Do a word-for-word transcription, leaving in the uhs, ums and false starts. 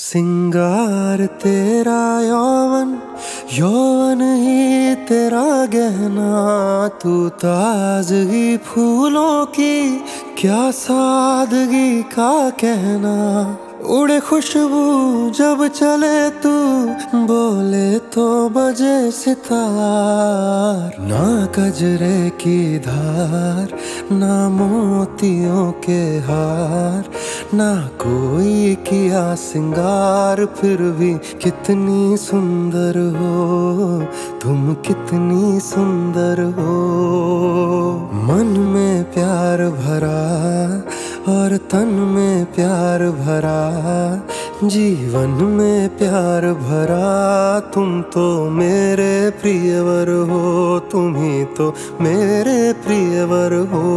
सिंगार तेरा यौवन यौवन ही तेरा गहना, तू ताजगी फूलों की क्या सादगी का कहना। उड़े खुशबू जब चले तू बोले तो बजे सितार। ना कजरे की धार ना मोतियों के हार, ना कोई किया सिंगार फिर भी कितनी सुंदर हो तुम, कितनी सुंदर हो। मन में प्यार भरा और तन में प्यार भरा, जीवन में प्यार भरा, तुम तो मेरे प्रियवर हो, तुम ही तो मेरे प्रियवर हो।